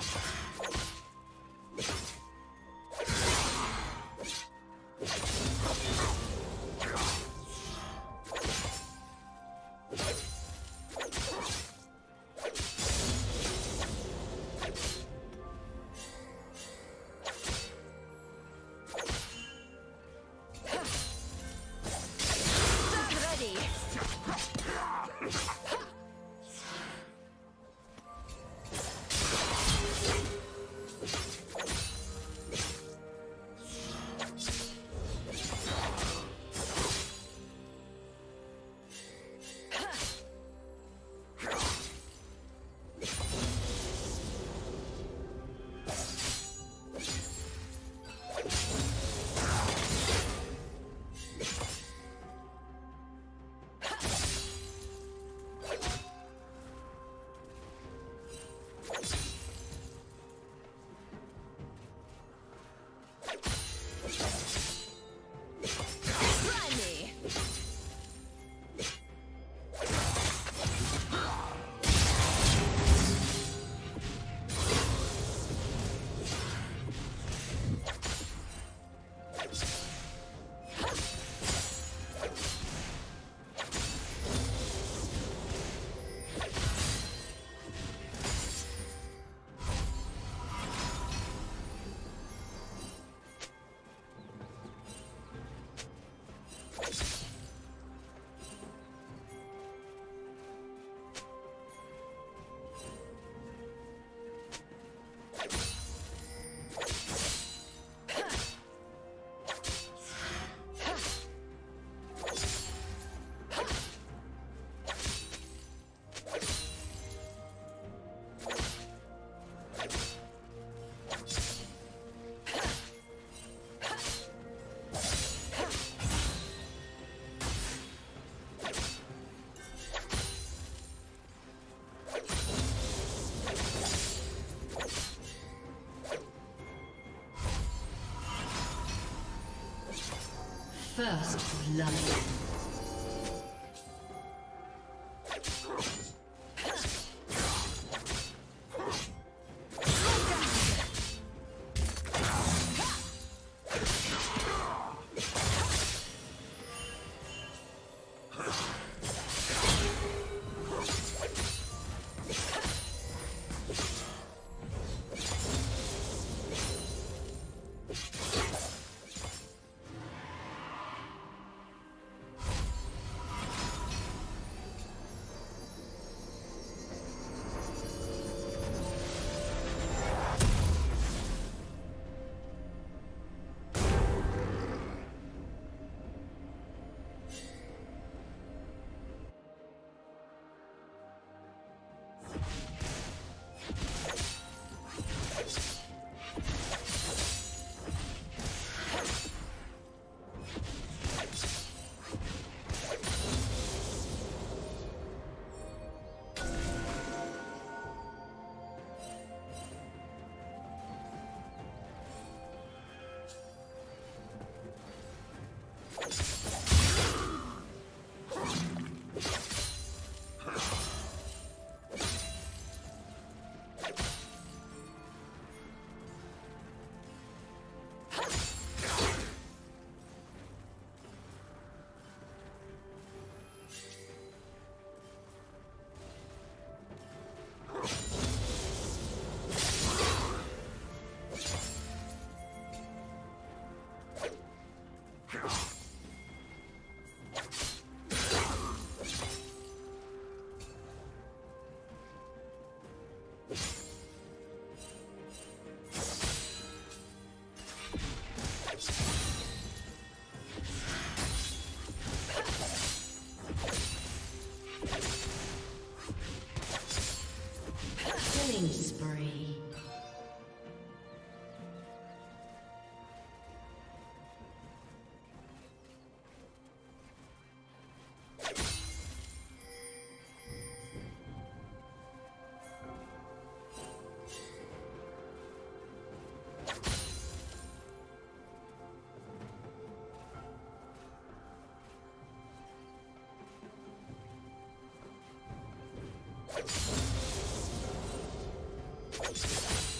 First love. Let's go.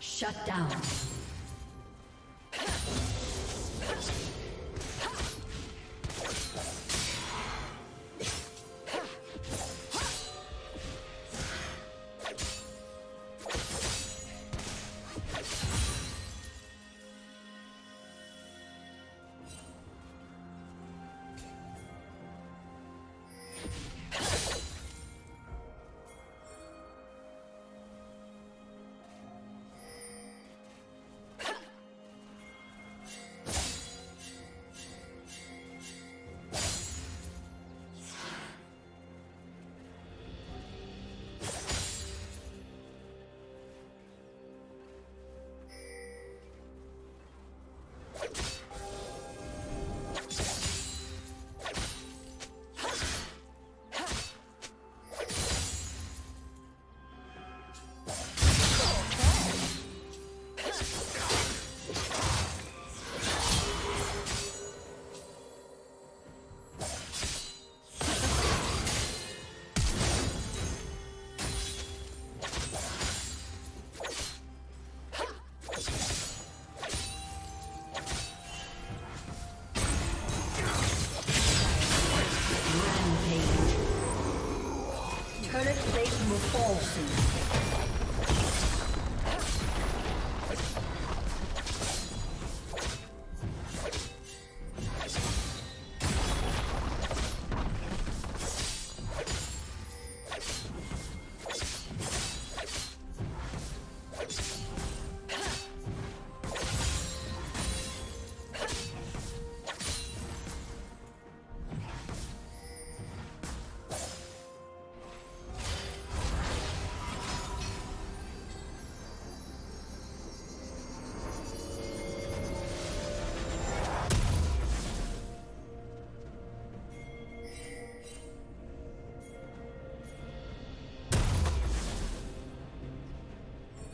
Shut down.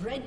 Red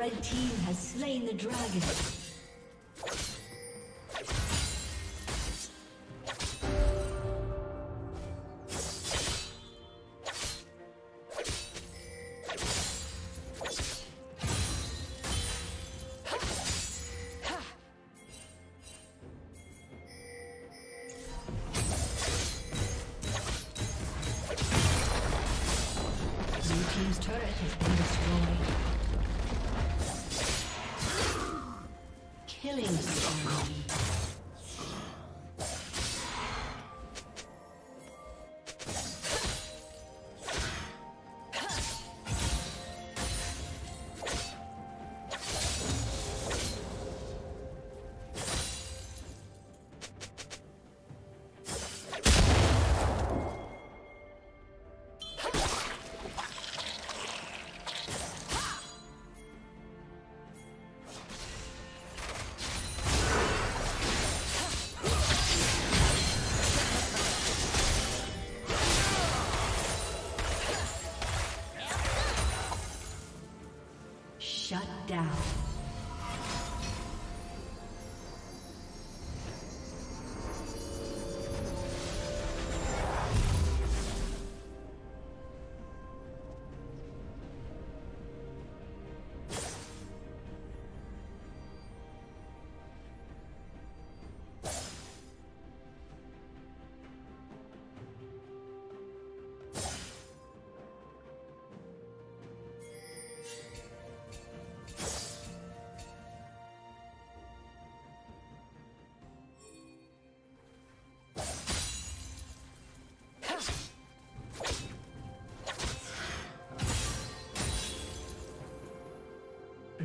Red team has slain the dragon. Blue team's turret has been destroyed. Killing spree. Shut down.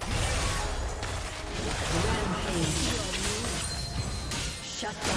Rampage. Shut down.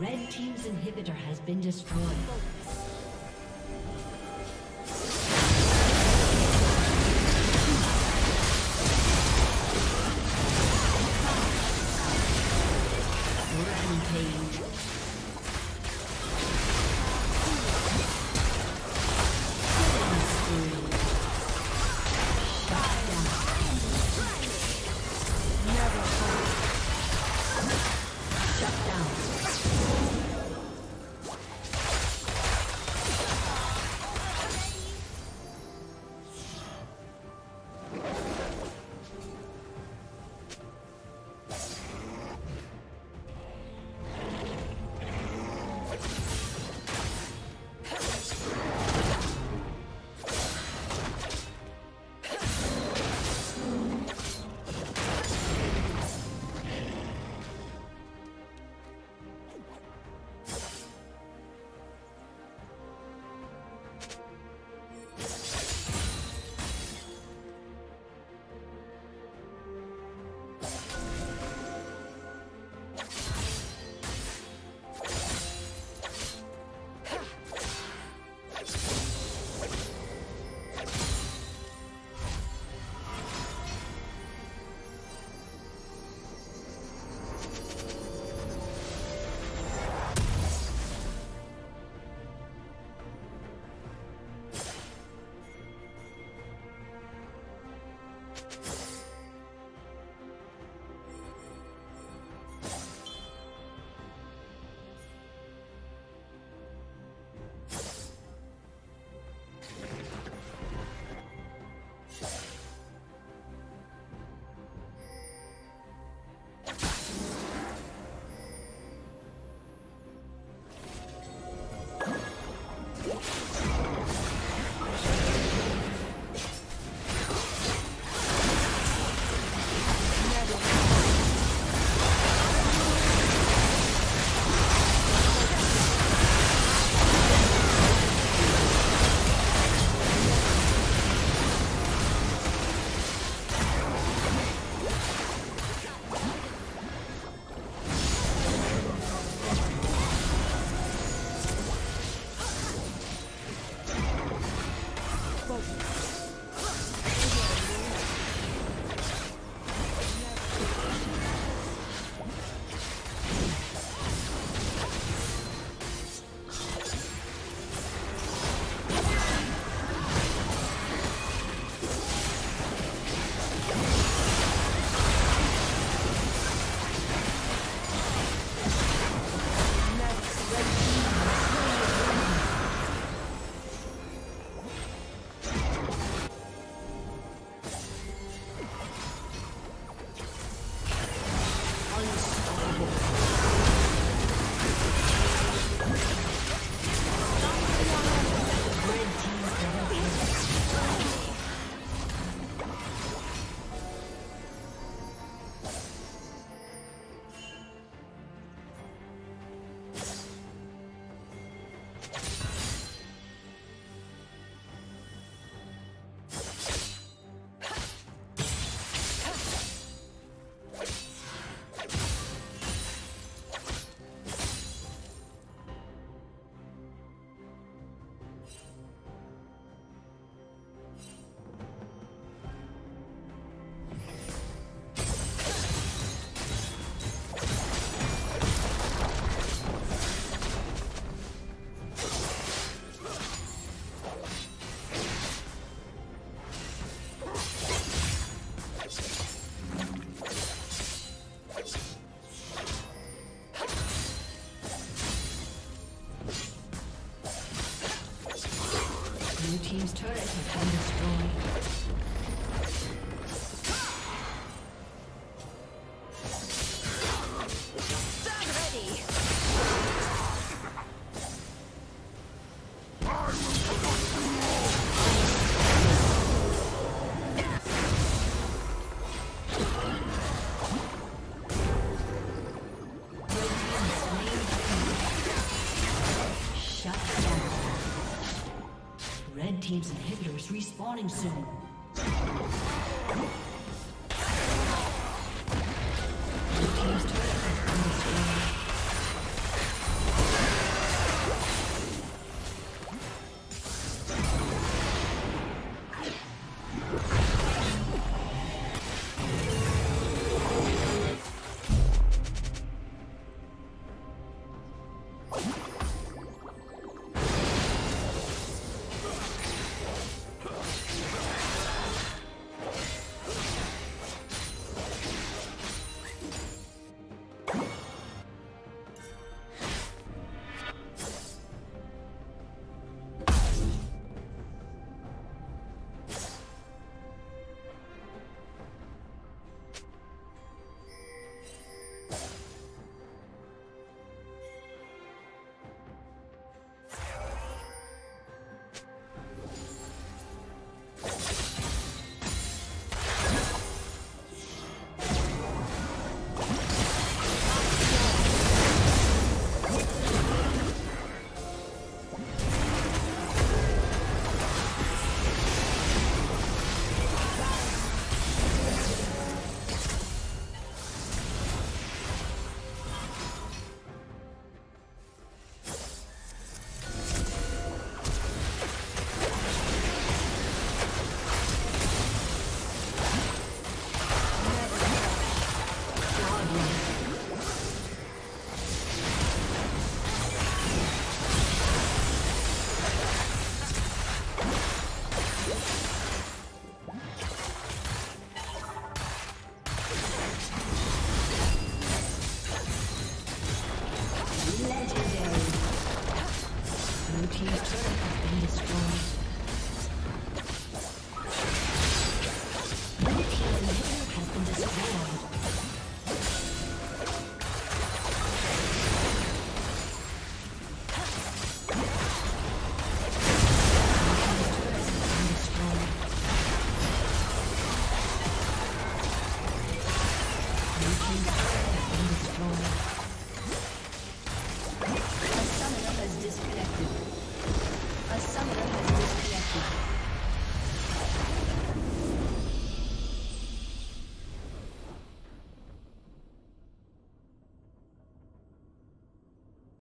Red team's inhibitor has been destroyed. team's inhibitor is respawning soon. Thank you.